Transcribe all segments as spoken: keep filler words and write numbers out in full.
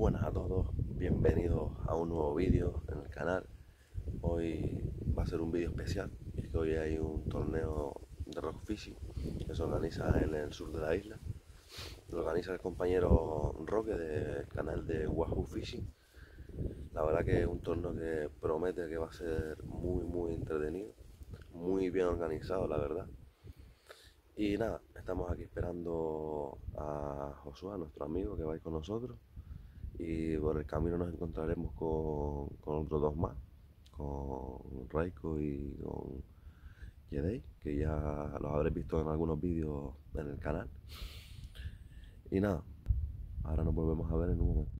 Buenas a todos, bienvenidos a un nuevo vídeo en el canal. Hoy va a ser un vídeo especial, y es que hoy hay un torneo de rock fishing que se organiza en el sur de la isla. Lo organiza el compañero Roque del canal de Wahoo Fishing. La verdad que es un torneo que promete que va a ser muy muy entretenido, muy bien organizado, la verdad. Y nada, estamos aquí esperando a Josué, nuestro amigo, que va a ir con nosotros. Y por el camino nos encontraremos con, con otros dos más, con Raiko y con Yedei, que ya los habréis visto en algunos vídeos en el canal. Y nada, ahora nos volvemos a ver en un momento.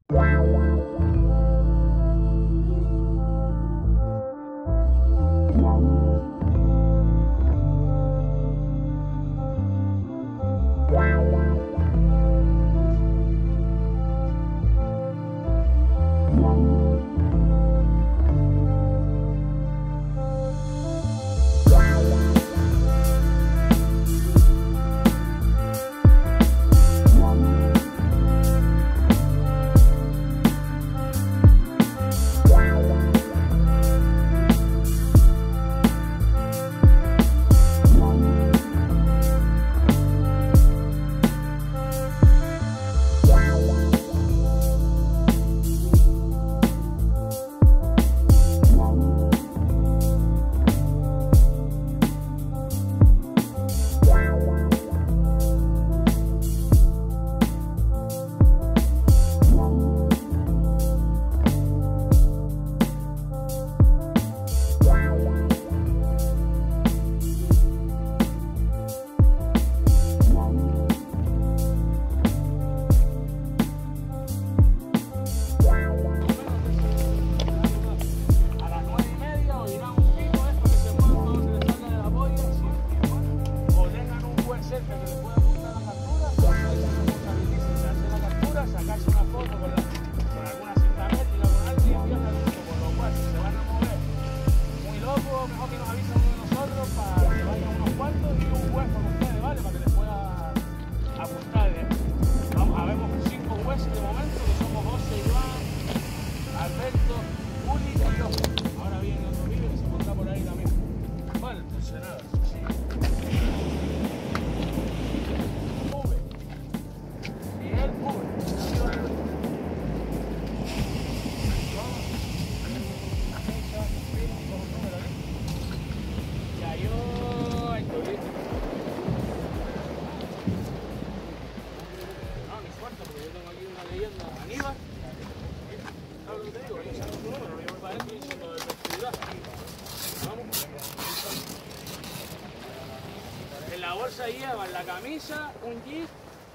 Llevan la camisa, un jeep,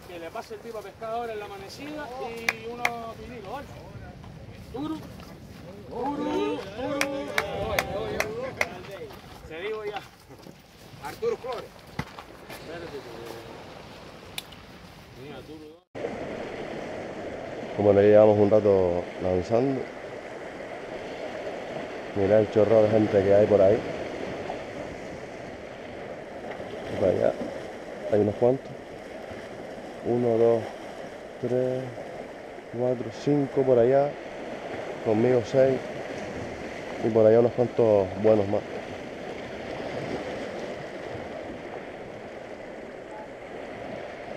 que le pase el tipo a pescador en la amanecida y unos pinitos, ¿vale? Duro, duro, duro, te digo ya. Arturo Flores. Bueno, ya llevamos un rato lanzando. Mirad el chorro de gente que hay por ahí. Por allá. Hay unos cuantos, uno, dos, tres, cuatro, cinco por allá, conmigo seis, y por allá unos cuantos buenos más.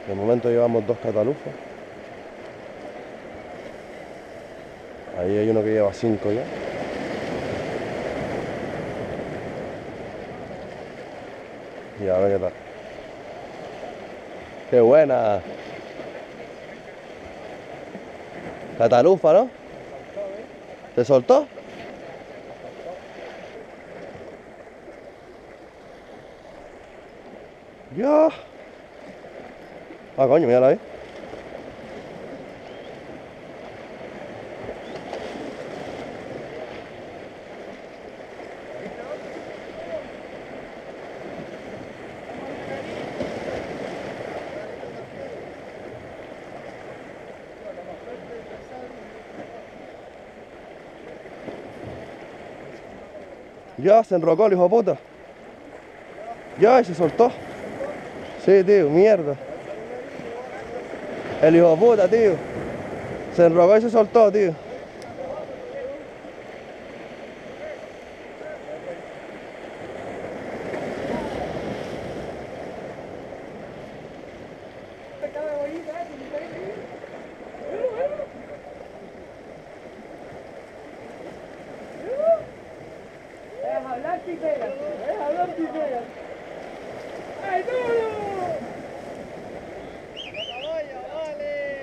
De momento llevamos dos catalufos, ahí hay uno que lleva cinco ya. Y a ver qué tal. ¡Qué buena! Catalufa, ¿no? ¿Te soltó? ¡Ya! Ah, coño, mírala ahí. Ya, se enrocó el hijo de puta. Ya, y se soltó. Sí, tío, mierda. El hijo de puta, tío. Se enrobó y se soltó, tío.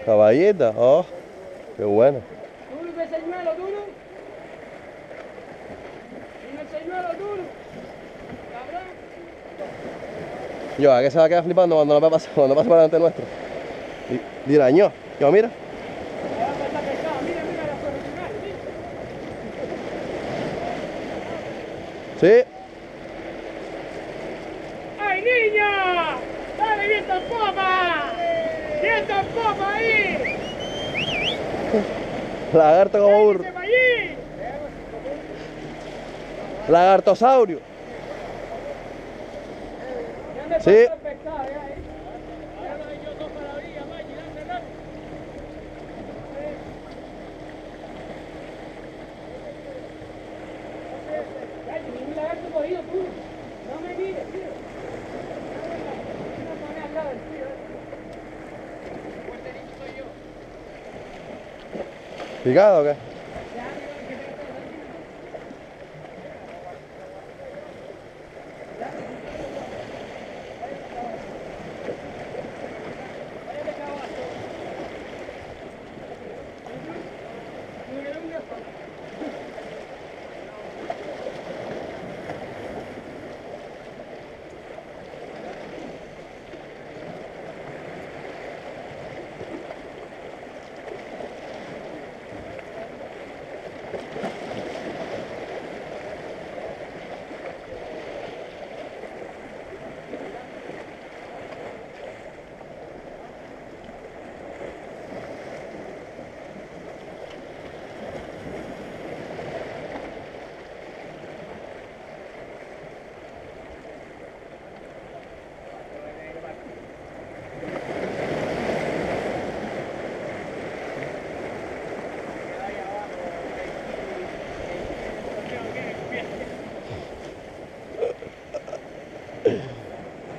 Caballita, oh, qué bueno. Duro el señuelo, duro. El señuelo, duro. Cabrón. Yo, ¿a qué se va a quedar flipando cuando no pase, cuando pase para delante nuestro? Y dirá, ño, yo, mira. Sí. ¡Ay, niña! ¡Dale viento en popa! ¡Viento en popa ahí! Lagarto como burro. Lagartosaurio. Sí. ¿Picado o qué?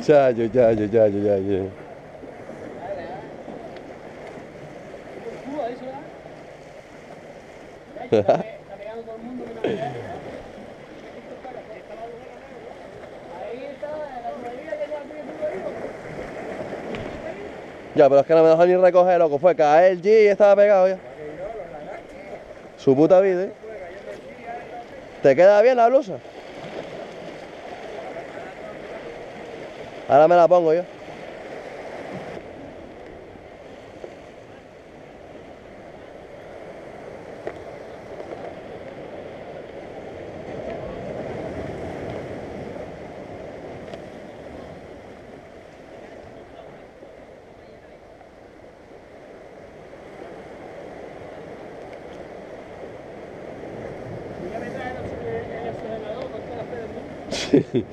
Chayo, chayo, chayo, chayo. Ya, pero es que no me dejó ni recoger, loco. Fue caer el G y estaba pegado ya. Su puta vida, ¿eh? ¿Te queda bien la blusa? Ahora me la pongo yo. Sí.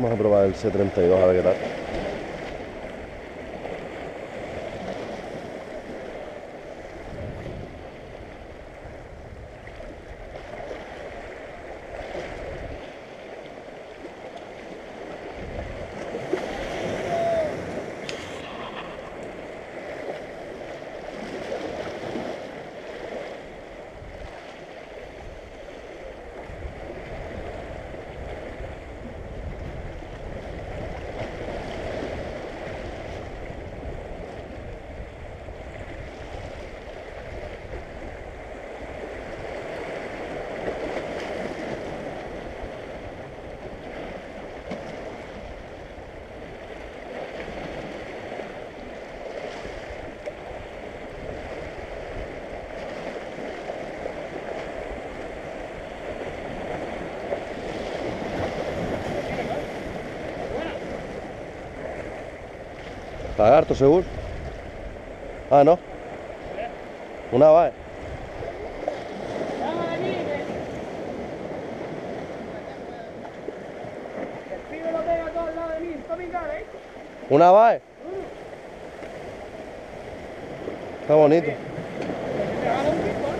Vamos a probar el C treinta y dos a ver qué tal. Està harto segur? Ah, no? Una va, eh? Una va, eh? Está bonito.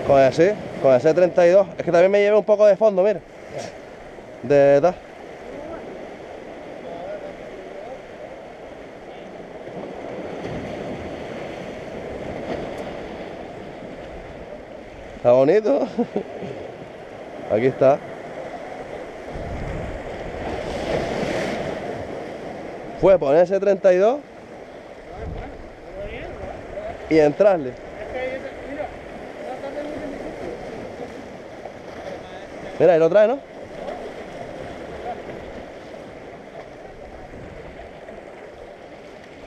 Con ese, con ese treinta y dos. Es que también me llevé un poco de fondo, mira. De tal. Está bonito. Aquí está. Fue poner ese treinta y dos y entrarle. Mira, ahí lo trae, ¿no?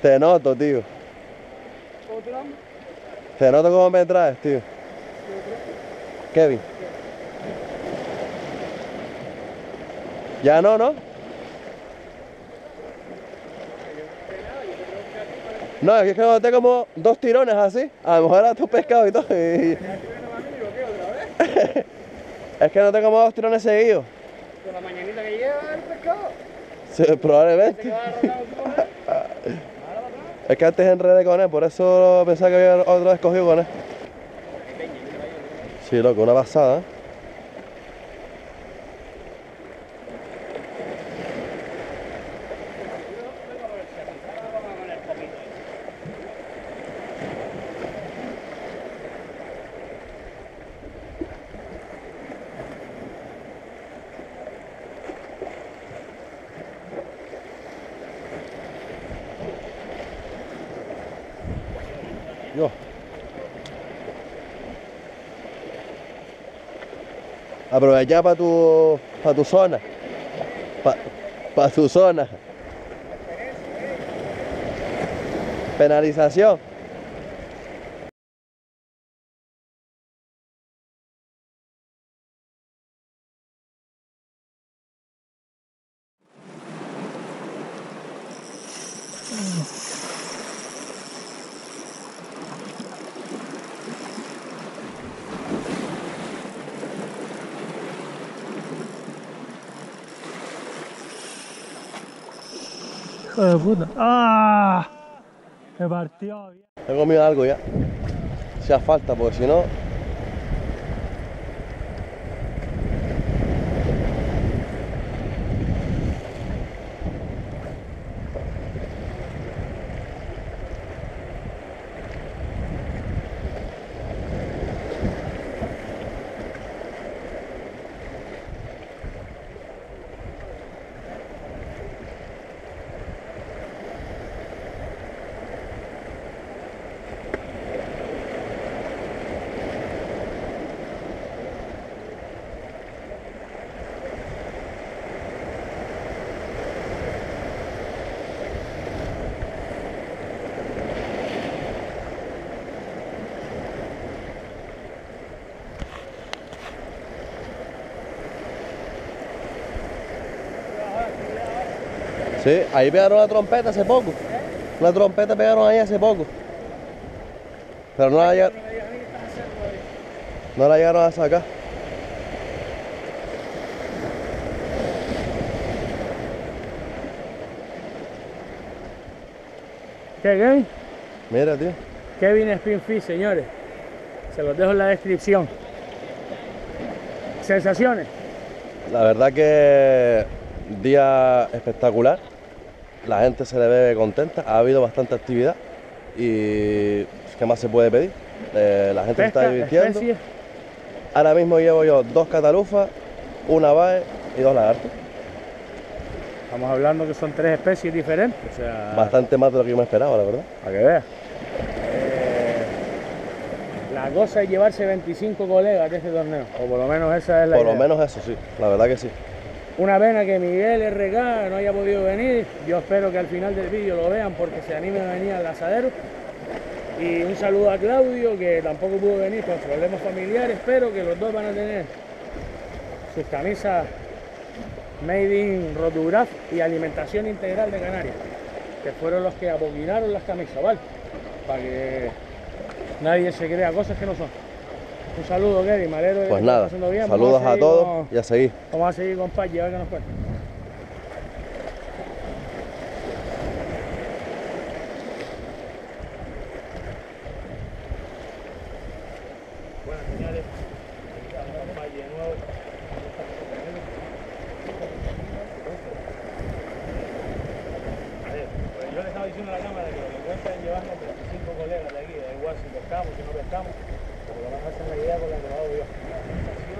Te noto, tío. Te noto cómo me traes, tío. Kevin. Ya no, ¿no? No, es que noté como dos tirones así. A lo mejor era tu pescado y todo. Y... es que noté como dos tirones seguidos. ¿Con la mañanita que lleva el pescado? Sí, probablemente. Es que antes enredé con él, por eso pensaba que había otro escogido con él. Sí, loco, una pasada, ¿eh? Aprovechá para tu, pa tu zona, para pa tu zona. Penalización. Hijo de puta. ¡Ah! Me partió. He comido algo ya. Si hace falta, porque si no. Sí, ahí pegaron una trompeta hace poco. Una trompeta pegaron ahí hace poco. Pero no la llegaron. No la llegaron a sacar. ¿Qué, Kevin? Mira, tío. Kevin Spinnfish, señores. Se los dejo en la descripción. ¿Sensaciones? La verdad que día espectacular. La gente se le ve contenta, ha habido bastante actividad y ¿qué más se puede pedir? Eh, la gente se está divirtiendo. Especies. Ahora mismo llevo yo dos catalufas, una bae y dos lagartos. Estamos hablando que son tres especies diferentes. O sea, bastante más de lo que yo me esperaba, la verdad. Para que veas. Eh, la cosa es llevarse veinticinco colegas de este torneo, o por lo menos esa es la idea. Por lo menos eso, sí, la verdad que sí. Una pena que Miguel R K no haya podido venir. Yo espero que al final del vídeo lo vean porque se animen a venir al asadero. Y un saludo a Claudio, que tampoco pudo venir por problemas familiares, pero que los dos van a tener sus camisas Made in Rotograf y Alimentación Integral de Canarias. que fueron los que abobinaron las camisas, ¿vale? Para que nadie se crea cosas que no son. Un saludo, Gary, malero. Pues nada, bien. Saludos a, a todos con... y a seguir. Vamos a seguir, compadre, a ver qué nos cuenta. Buenas señales. Pues yo le estaba diciendo a la cámara que lo que cuenta es llevarnos veinticinco colegas de aquí, da igual si pescamos, si no pescamos. Por lo menos esa es la idea con la que lo hago yo. La sensación de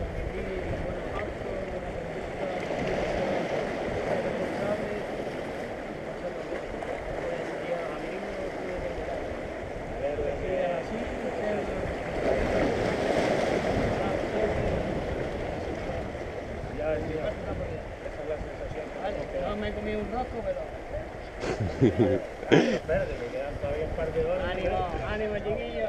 transmitir buenos actos, buena conducta, ser responsable, hacerlo bien. Sería a mí mismo que me determinaba. Pero es que así, no sé, no sé. Ya decía, esa es la sensación. No me he comido un rosco, pero... Espérate, me quedan todavía un par de horas. Ánimo, ánimo, chiquillo.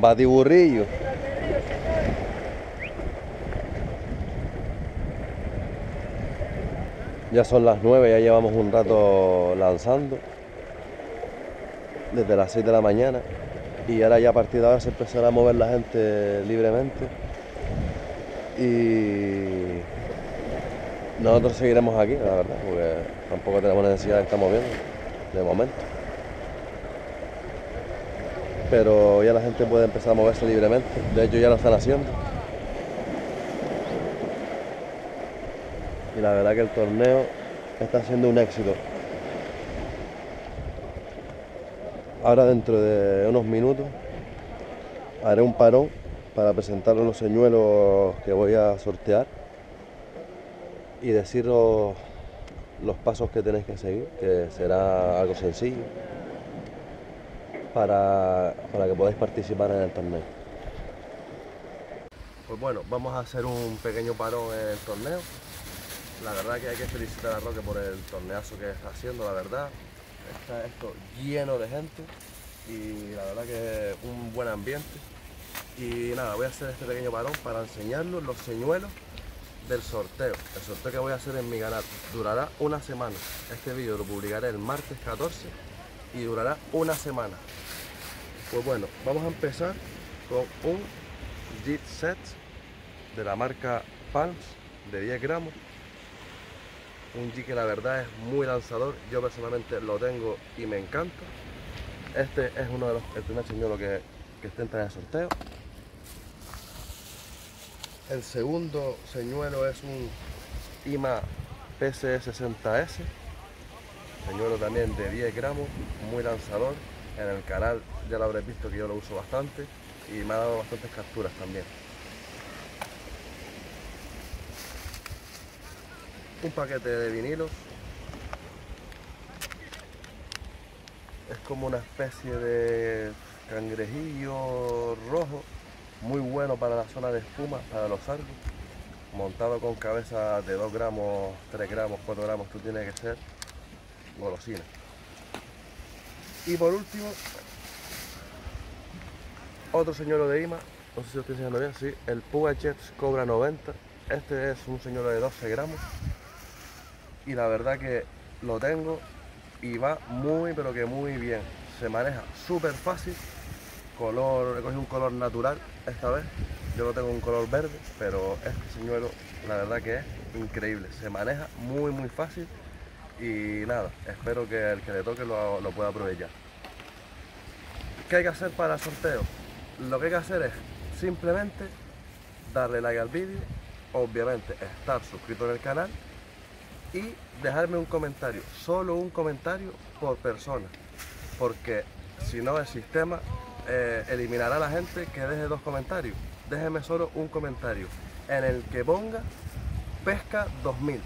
Batiburrillo. Ya son las nueve, ya llevamos un rato lanzando desde las seis de la mañana y ahora ya a partir de ahora se empezará a mover la gente libremente y nosotros seguiremos aquí, la verdad, porque tampoco tenemos necesidad de estar moviendo de momento. Pero ya la gente puede empezar a moverse libremente, de hecho ya lo están haciendo. Y la verdad que el torneo está siendo un éxito. Ahora dentro de unos minutos haré un parón para presentaros los señuelos que voy a sortear y deciros los pasos que tenéis que seguir, que será algo sencillo. Para, para que podáis participar en el torneo. Pues bueno, vamos a hacer un pequeño parón en el torneo. La verdad que hay que felicitar a Roque por el torneazo que está haciendo, la verdad. Está esto lleno de gente y la verdad que un buen ambiente. Y nada, voy a hacer este pequeño parón para enseñarnos los señuelos del sorteo. El sorteo que voy a hacer en mi canal durará una semana. Este vídeo lo publicaré el martes catorce y durará una semana. Pues bueno, vamos a empezar con un jig set de la marca Pulse de diez gramos. Un jig que la verdad es muy lanzador, yo personalmente lo tengo y me encanta. Este es uno de los, el primer señuelo que, que entra en el sorteo. El segundo señuelo es un I M A P C E sesenta S. Señuelo también de diez gramos, muy lanzador. En el canal ya lo habréis visto que yo lo uso bastante y me ha dado bastantes capturas también. Un paquete de vinilos. Es como una especie de cangrejillo rojo, muy bueno para la zona de espuma, para los arcos. Montado con cabeza de dos gramos, tres gramos, cuatro gramos, esto tiene que ser golosina. Y por último, otro señuelo de I M A, no sé si lo estoy enseñando bien, sí, el Pugachev Cobra noventa. Este es un señuelo de doce gramos y la verdad que lo tengo y va muy pero que muy bien. Se maneja súper fácil, color, he cogido un color natural esta vez, yo lo tengo un color verde, pero este señuelo la verdad que es increíble, se maneja muy muy fácil y nada, espero que el que le toque lo, lo pueda aprovechar. ¿Qué hay que hacer para el sorteo? Lo que hay que hacer es simplemente darle like al vídeo, obviamente estar suscrito en el canal y dejarme un comentario, solo un comentario por persona, porque si no el sistema eh, eliminará a la gente que deje dos comentarios. Déjeme solo un comentario en el que ponga Pesca dos mil.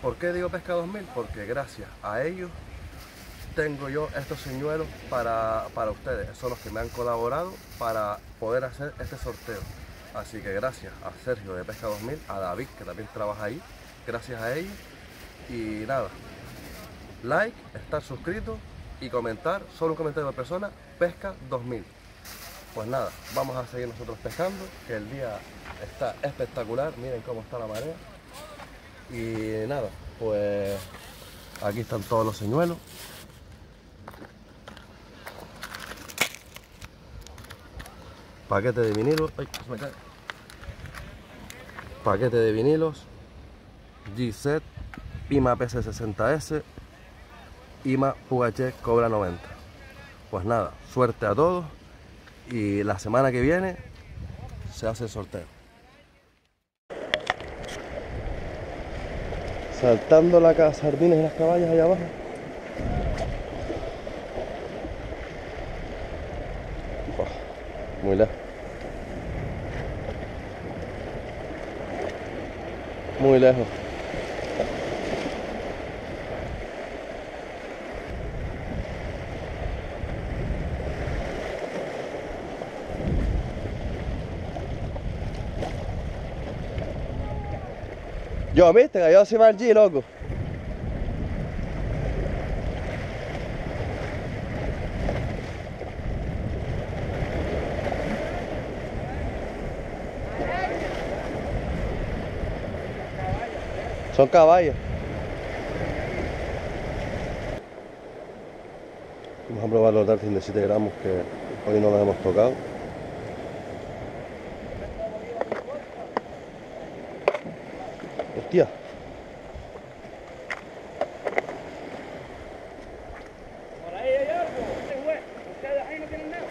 ¿Por qué digo Pesca dos mil? Porque gracias a ellos tengo yo estos señuelos para, para ustedes. Son los que me han colaborado para poder hacer este sorteo. Así que gracias a Sergio de Pesca dos mil, a David que también trabaja ahí, gracias a ellos. Y nada, like, estar suscrito y comentar, solo un comentario por persona, Pesca dos mil. Pues nada, vamos a seguir nosotros pescando, que el día está espectacular, miren cómo está la marea. Y nada, pues aquí están todos los señuelos. Paquete de vinilos, ay, se me cae. Paquete de vinilos, G-Set, I M A P C E sesenta S, I M A Pugachev Cobra noventa. Pues nada, suerte a todos y la semana que viene se hace el sorteo. Saltando la caza, sardinas y las caballas allá abajo. Muy lejos. Muy lejos. Yo, viste, cayó encima del G, loco. Son caballos. Vamos a probar los dartings de siete gramos que hoy no los hemos tocado. Hostia. Por ahí hay algo. Ustedes ahí no tienen nada.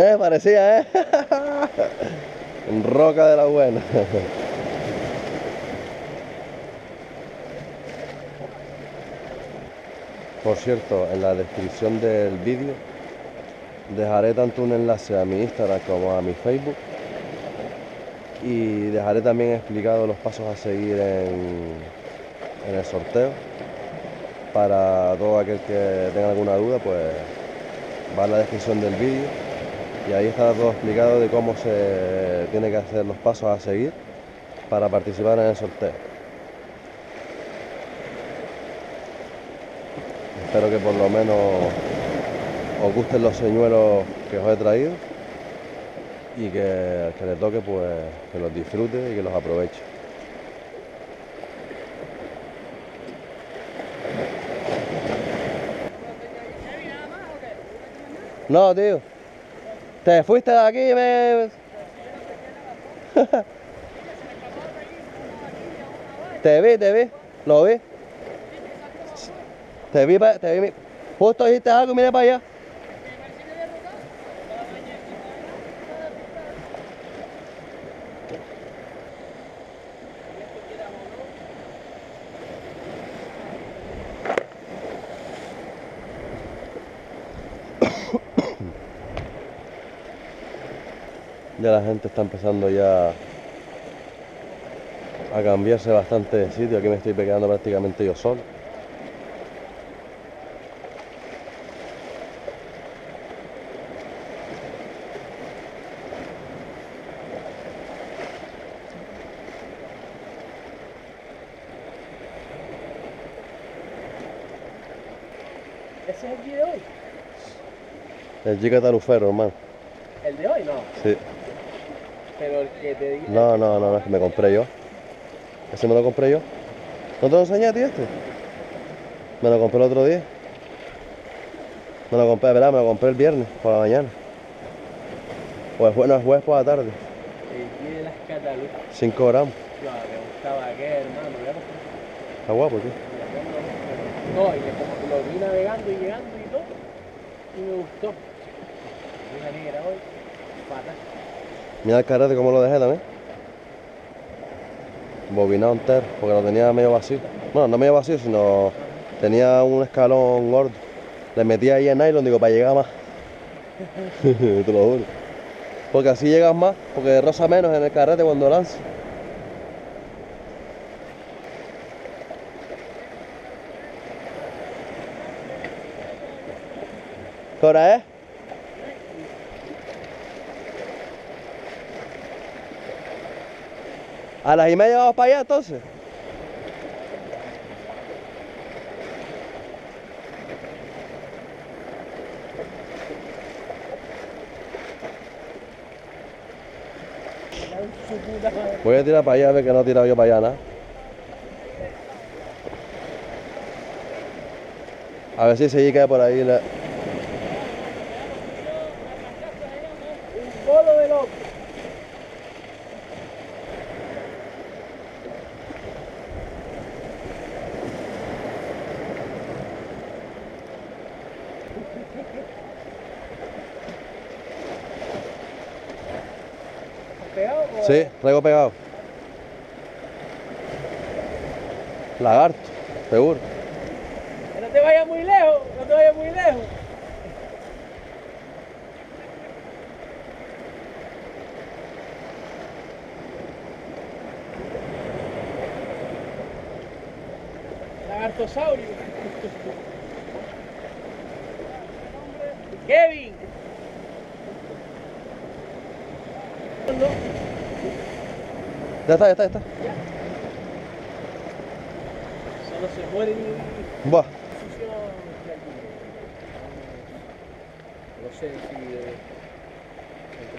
Eh, parecía, eh. Roca de la buena. Por cierto, en la descripción del vídeo dejaré tanto un enlace a mi Instagram como a mi Facebook y dejaré también explicado los pasos a seguir en, en el sorteo. Para todo aquel que tenga alguna duda, pues va a la descripción del vídeo. Y ahí está todo explicado de cómo se tiene que hacer los pasos a seguir para participar en el sorteo. Espero que por lo menos os gusten los señuelos que os he traído y que al que le toque pues que los disfrute y que los aproveche. No, tío. Te fuiste de aquí, me... Te vi, te vi, lo vi. Te vi, te vi. Justo dijiste algo y miré para allá. Ya la gente está empezando ya a cambiarse bastante de sitio. Aquí me estoy quedando prácticamente yo solo. ¿Ese es el G de hoy? El G catalufero, hermano. ¿El de hoy no? Sí. Pero el que te dije... No, no, no, no, es que me compré yo. Ese me lo compré yo. ¿No te lo enseñé a ti este? Me lo compré el otro día. Me lo compré, ¿verdad? Me lo compré el viernes por la mañana. O el jueves, no, el jueves por la tarde. El G de las catalufas. cinco gramos. No, me gustaba aquel, hermano. Está guapo, tío. No, y como lo vi navegando y llegando y todo, y me gustó. Mira negra hoy, pata. Mira el carrete como lo dejé también. Bobinado entero, porque lo tenía medio vacío. Bueno, no medio vacío, sino tenía un escalón gordo. Le metí ahí en nylon, digo, para llegar más. Te lo juro. Porque así llegas más, porque roza menos en el carrete cuando lanzas. ¿Qué hora es? ¿A las y media vamos para allá entonces? Voy a tirar para allá a ver que no he tirado yo para allá nada. A ver si se cae por ahí la... Sí, traigo pegado. Lagarto, seguro. No te vayas muy lejos, no te vayas muy lejos. Lagartosaurio. Kevin. Ya está, ya está, ya está. Solo se mueren y... Buah. No sé si... entre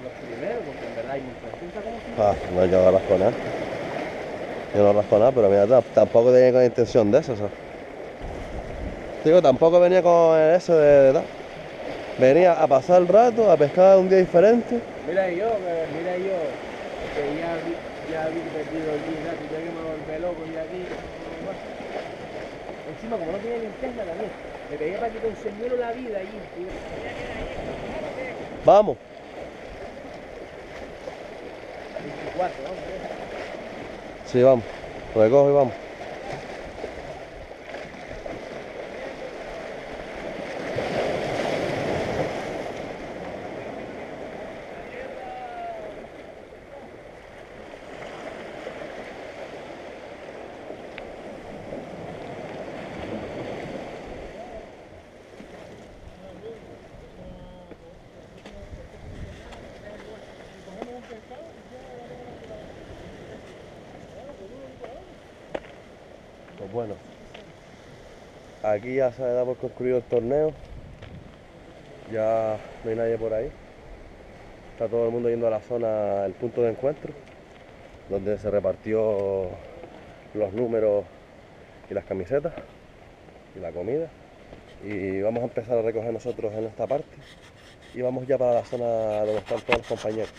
los primeros, porque en verdad hay mucha gente como... Ah, no hay que rasconar. Yo no rasconar, pero mira, tampoco tenía con intención de eso, ¿sabes? Digo, tampoco venía con eso de... de, de venía a pasar el rato, a pescar un día diferente. Mira yo, mira yo, que ya vi, ya vi perdido el día, ya que me volví loco y aquí. Encima como no tenía linterna también, me pedía para que consumiera la vida allí. Vamos. veinticuatro, vamos. Sí, vamos. Recojo y vamos. Bueno, aquí ya se da por concluido el torneo, ya no hay nadie por ahí, está todo el mundo yendo a la zona, el punto de encuentro, donde se repartió los números y las camisetas y la comida, y vamos a empezar a recoger nosotros en esta parte y vamos ya para la zona donde están todos los compañeros.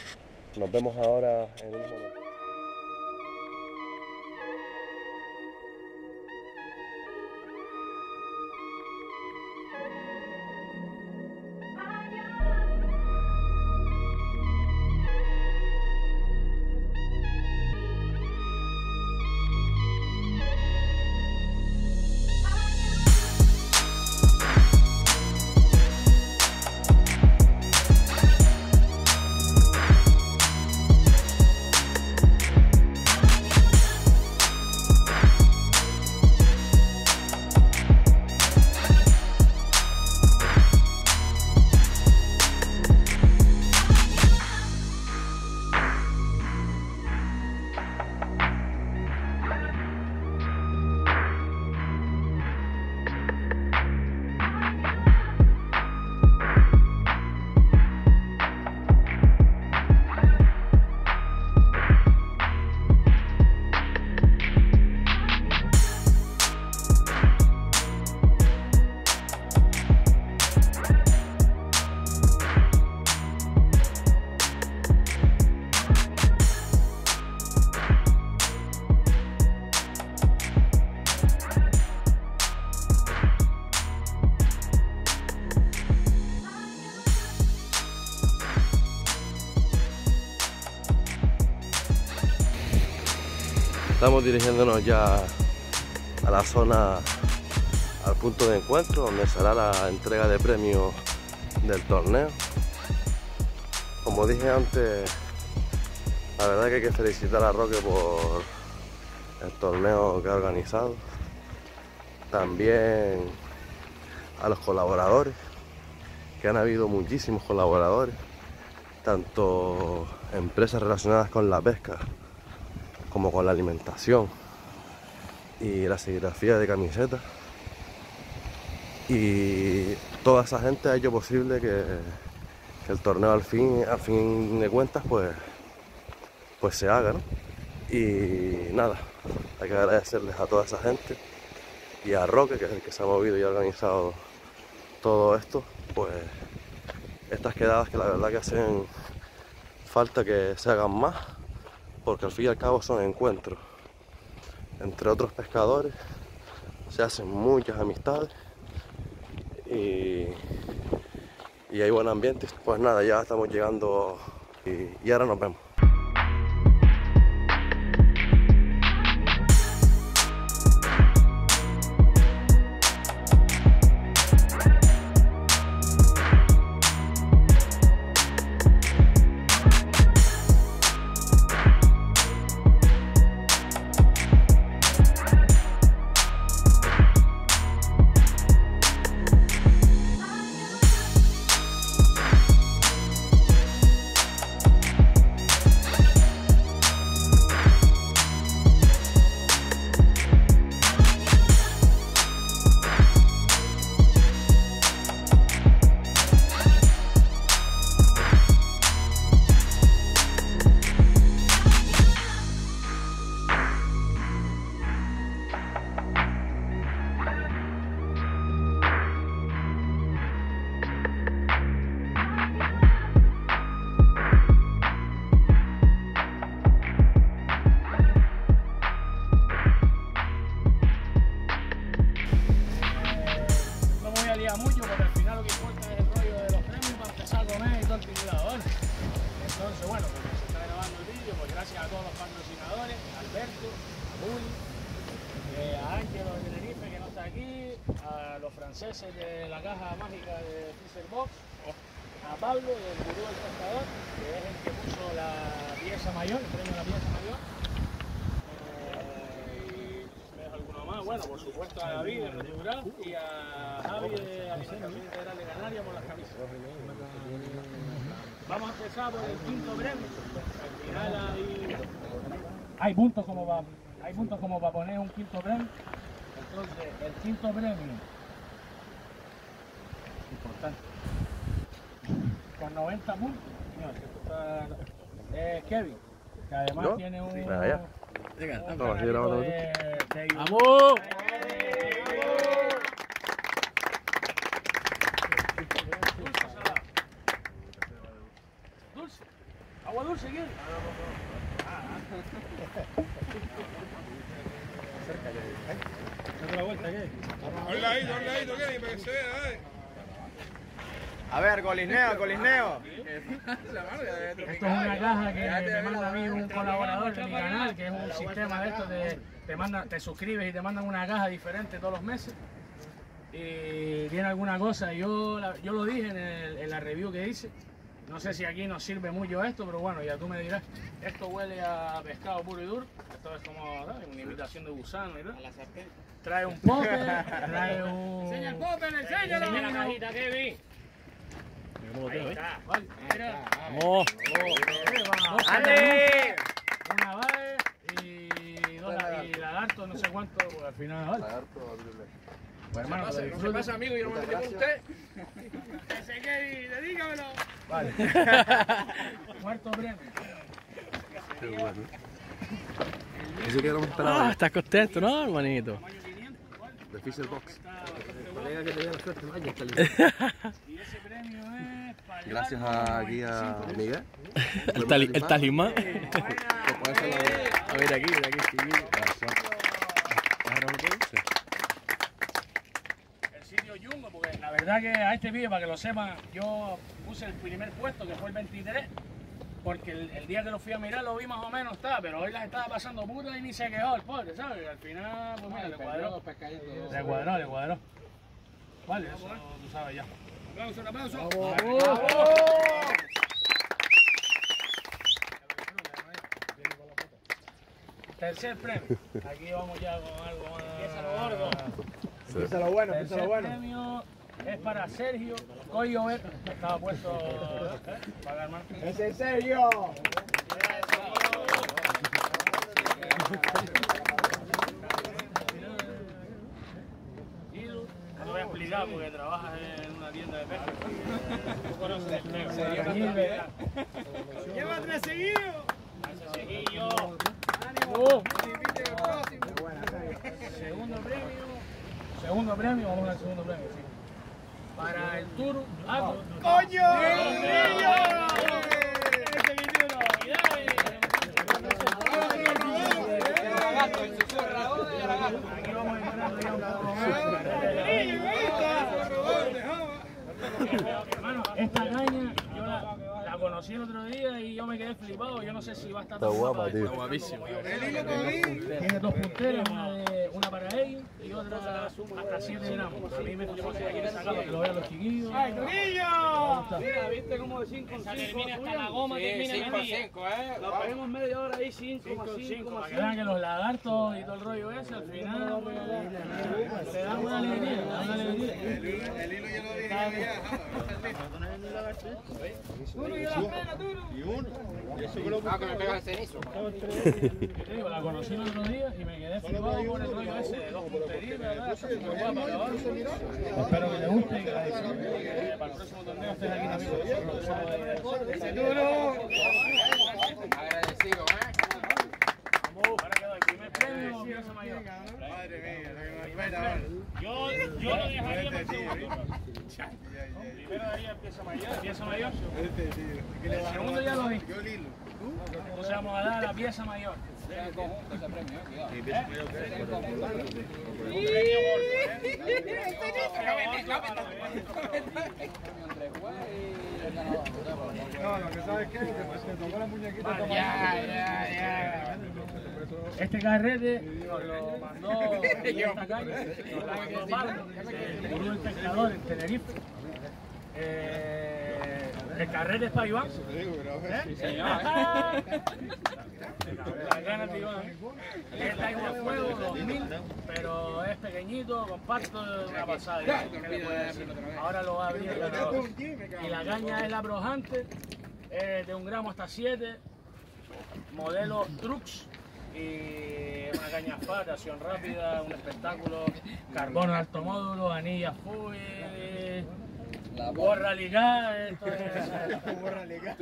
Nos vemos ahora en un momento. Estamos dirigiéndonos ya a la zona, al punto de encuentro, donde será la entrega de premios del torneo. Como dije antes, la verdad es que hay que felicitar a Roque por el torneo que ha organizado, también a los colaboradores, que han habido muchísimos colaboradores, tanto empresas relacionadas con la pesca como con la alimentación y la serigrafía de camisetas, y toda esa gente ha hecho posible que, que el torneo al fin, al fin de cuentas pues, pues se haga, ¿no? Y nada, hay que agradecerles a toda esa gente y a Roque, que es el que se ha movido y ha organizado todo esto, pues estas quedadas que la verdad que hacen falta que se hagan más, porque al fin y al cabo son encuentros entre otros pescadores, se hacen muchas amistades y, y hay buen ambiente. Pues nada, ya estamos llegando y, y ahora nos vemos. Mucho, porque al final lo que importa es el rollo de los premios para empezar a comer y todo el titulado, ¿vale? Entonces, bueno, porque se está grabando el vídeo, pues gracias a todos los patrocinadores, a Alberto, a Bulli, eh, a Ángelo de Tenerife, que no está aquí, a los franceses de la caja mágica de Fisherbox, a Pablo del Gurú del Pescador, que es el que puso la pieza mayor, el premio de la pieza mayor. Bueno, por supuesto a David de Rotograf y a Javi de Alimentación Integral de Canarias por las camisas. Vamos a empezar por el quinto premio. Al final hay, hay puntos como para hay puntos como para poner un quinto premio. Entonces, el quinto premio, importante, con noventa puntos. No, esto está, eh, Kevin, que además ¿Yo? tiene un... Sí, Venga, vamos a grabando. ¡Vamos! Dulce, agua dulce, ¿quién? Date la vuelta, ¿qué? Hola, ahí, hola, ahí, ¿qué? Para que se vea, ¿eh? A ver, colisneo, colisneo. Esto es una caja que me manda a mí un colaborador de mi canal, que es un sistema de estos de te manda, te suscribes y te mandan una caja diferente todos los meses. Y tiene alguna cosa, yo, yo lo dije en, el, en la review que hice. No sé si aquí nos sirve mucho esto, pero bueno, ya tú me dirás. Esto huele a pescado puro y duro. Esto es como, ¿verdad?, una imitación de gusano, ¿verdad? A la sartén. Trae un popper, trae un... ¡Enseña el popper, enséñalo! ¡Enseña la cajita, Kevin! Ahí está, vale. Mira. Vamos. ¡Ale! Una vez y dos y lagarto, no sé cuánto, porque al final, ¿vale? Lagarto, pues hermano, no se pasa, pasa, amigo, y no me metí con usted. Ese que dedícamelo. Vale. Muerto premio. Qué bueno. Eso que era un pelado. Ah, estás contento, ¿no, hermanito? De Fisherbox. Gracias aquí a Miguel. El talismán. El talismán. A ver aquí, aquí, aquí. El sitio Jumbo, porque la verdad que a este vídeo, para que lo sepan, yo puse el primer puesto, que fue el veintitrés. Porque el, el día que lo fui a mirar lo vi más o menos, está, pero hoy las estaba pasando putas y ni se quejó el pobre, ¿sabes? Al final, pues mira, le cuadró. Le cuadró, le cuadró. Vale, eso tú sabes ya. ¡Aplauso, un aplauso! ¡Bravo! ¡Bravo! Tercer premio. Aquí vamos ya con algo más. Empieza lo gordo. Sí. Empieza lo bueno, empieza lo bueno. Tercer premio es para Sergio Coyo Verde. Estaba puesto ¿eh? para hermano. ¡Ese es Sergio! No te voy a explicar porque trabajas en una tienda de pesca. Tú conoces el premio. Sergio, ¡lleva tres seguidos! ¡Gracias, Sergio! Oh. Segundo premio, segundo premio, vamos al segundo premio, sí. Para el tour, ¡ah, coño! Aquí vamos entrando ya un poco más. Hermano, esta caña yo la... La conocí el otro día y yo me quedé flipado. Yo no sé si va a estar tan guapa. Está guapísimo. Tiene dos punteras, una, de, una para él y otra hasta siete gramos. A mí me gusta que le sacaba, que lo vean los chiquillos. ¡Ay, Trujillo! Mira, viste como de cinco en cinco. Termina hasta la goma, termina en cinco, ¿eh? La ponemos media hora ahí, cinco, cinco, cinco. Para que vean que los lagartos y todo el rollo ese, al final, se da una alegría, una alegría. El hilo ya lo dije, ya. Y uno. Ah, que me pega el cenizo. Te digo, la conocí el otro día y me quedé flipado con el rollo ese de dos punterías, ¿verdad? Eso es muy guapo, ¿verdad? Espero que te guste y que para el próximo torneo estés aquí también con nosotros. ¡Ese duro! Agradecido, ¿eh? Ahora quedó el primer premio, Fianza Mayor. Madre mía, yo yo lo dejaría más seguro. Primero ahí empieza mayor, pieza mayor. El segundo ya lo vi. Entonces vamos a dar a pieza mayor. El conjunto ese premio, no, no, que sabes qué, se tocó la muñequita. Ya, ya, ya. Este carrete lo mandó esta calle, lo mandó por un espectador en Tenerife. Eh, el carrete es para Iván. ¿Eh? Sí, las ganas de Iván. Es Tiger Fuego dos mil, pero es pequeñito, compacto, una pasada. Ahora lo va a abrir el ganador. Y la caña es la brojante, eh, de un gramo hasta siete, modelo Trux. Y una caña fat, acción rápida, un espectáculo, carbono alto módulo, anillas full. Borra ligada, esto es. Borra ligada.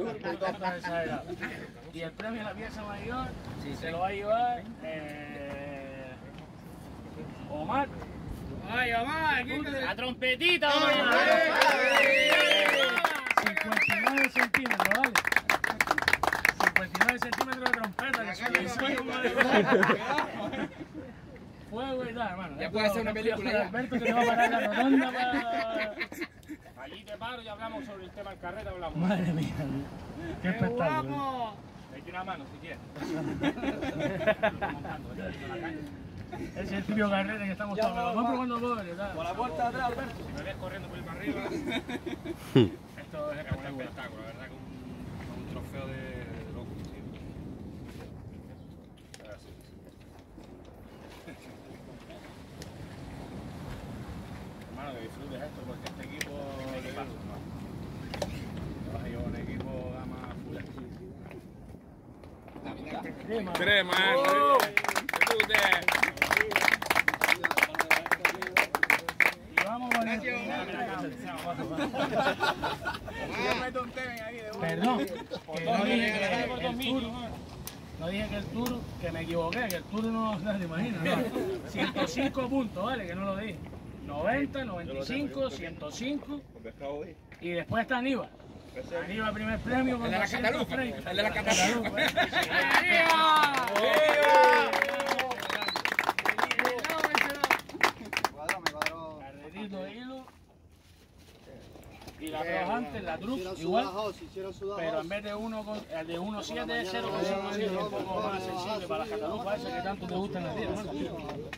Y el premio a la pieza mayor sí, sí. se lo va a llevar eh, Omar. ¡Ay, Omar! ¡La trompetita, Omar! cincuenta y nueve centímetros, ¿vale? cincuenta y nueve centímetros de trompeta, que suena el suelo. Fuego y tal, hermano. Ya puedes hacer una película. Alberto que te va a parar la rotonda para. Allí te paro y hablamos sobre el tema del carrete, hablamos. Madre mía, qué espectáculo. Le echo una mano si quieres. Ese es el típico carrete que estamos tomando. Vamos probando pobres, ¿verdad? Con la puerta de atrás, Alberto. Si me ves corriendo por el para arriba. Esto es espectacular, un espectáculo, la verdad que un, un trofeo de, de loco. Sí. Gracias. Hermano, que disfrutes esto porque este equipo le pasa. Te vas a llevar un equipo gama full. Crema, hermano. Y vamos con el... Yo meto un tema ahí de uno. Perdón. No dije que el tour, que me equivoqué, que el tour no se imagina, ¿no? ciento cinco puntos, ¿vale? Que no lo dije. noventa, noventa y cinco, ciento cinco. Y después está Aníbal. Aníbal, primer premio. El de la Cataluca. El de la Cataluca. Carretito de hilo. Y la Trojante, la Trux, igual, pero en vez de uno siete, es cero coma cincuenta y siete, un poco más sensible para la catalupa esa que tanto te gustan las tías, hermano.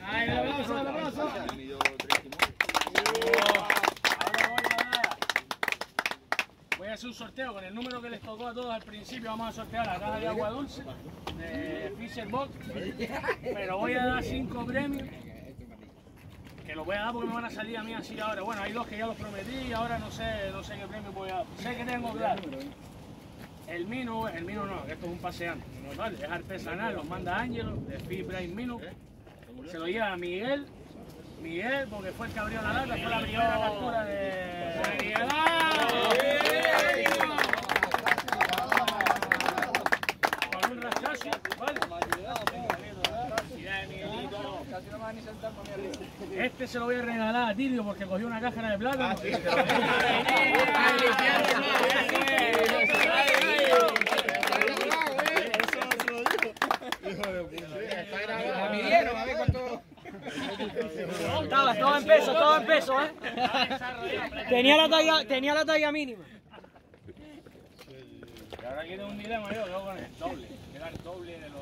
¡Ay, el abrazo, el abrazo! Ahora voy a dar. Voy a hacer un sorteo con el número que les tocó a todos al principio. Vamos a sortear la caja de agua dulce de Fisherbox, pero voy a dar cinco premios. Que los voy a dar porque me van a salir a mí así ahora. Bueno, hay dos que ya los prometí y ahora no sé, no sé qué premio voy a dar. Sé que tengo claro. El Mino, el Mino no, esto es un paseante. No, vale, es artesanal, los manda Ángelo, de Fishbrain Mino. Se lo lleva a Miguel. Miguel, porque fue el que abrió la lata, fue la primera captura de... de Miguel. Con un rascazo, ¿vale? Este se lo voy a regalar a Tidio porque cogió una caja de plata. Estaba todo en peso, todo en peso, ¿eh? Tenía la talla, tenía la talla mínima. Y ahora quiero un dilema yo, yo con el doble. Era el doble de los...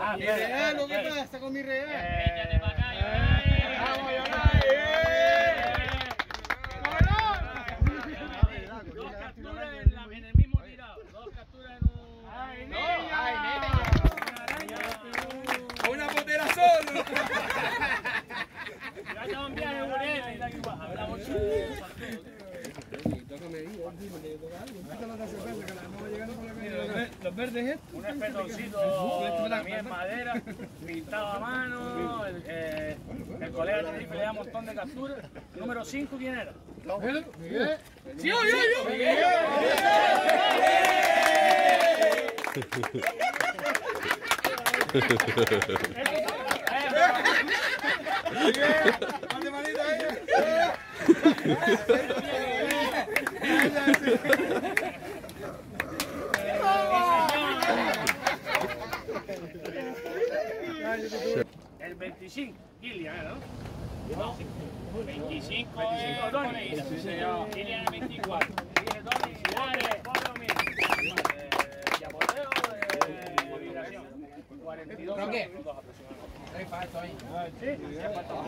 Ah, mi regalo, ¿qué pasa con mi regalo? ¡Échate para acá, Yonay! ¡Vamos, Yonay! Dos capturas en el mismo tirado. Dos capturas en un... ¡Ay, niña! ¡Con una potera solo! Ya estaba en viaje, bolete. Hablamos los verdes, un espetoncito también en madera, pintado a mano. El, eh, el colega de Tenerife le da un montón de capturas. Número cinco, ¿quién era? Miguel. Miguel. Sí, yo, yo, yo. Miguel. El veinticinco, Gillian, ¿no? No, veinticinco, veinticinco Tony. Sí, señor. Gillian veinticuatro. Gillian Tony, cuarenta y dos. ¿Pero qué? Tres partos ahí. Sí, tres partos.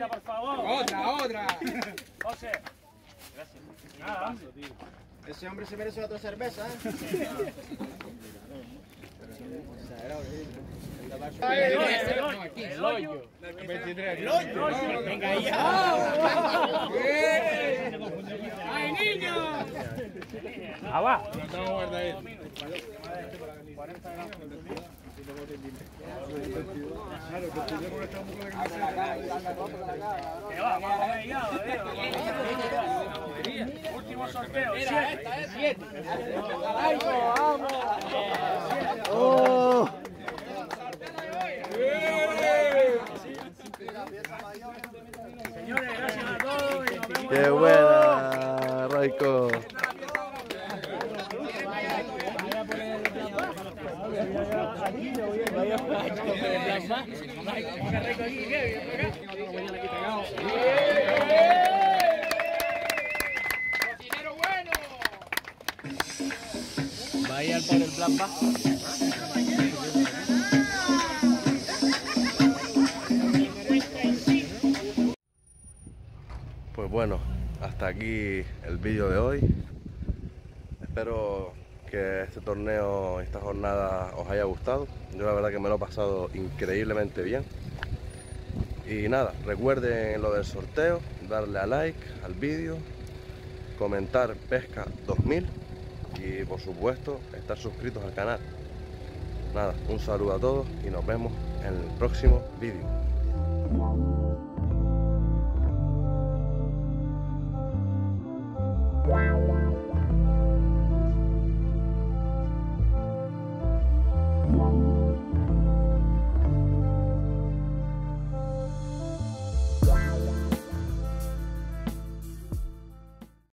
Por favor. Otra, otra. José. Gracias. Nada. Ese hombre se merece otra cerveza, ¿eh? El hoyo. El hoyo. Venga ya. ¡Ay, niño! Abajo. Lo tengo guardado. cuarenta gramos. Último sorteo, siete. ¡Vamos! Señores, gracias a todos. ¡Qué buena, Raico! Cocinero bueno. Vaya por el plan bajo. Pues bueno, hasta aquí el vídeo de hoy. Espero que este torneo, esta jornada os haya gustado. Yo la verdad que me lo he pasado increíblemente bien. Y nada, recuerden lo del sorteo, darle a like al vídeo, comentar Pesca dos mil y por supuesto estar suscritos al canal. Nada, un saludo a todos y nos vemos en el próximo vídeo.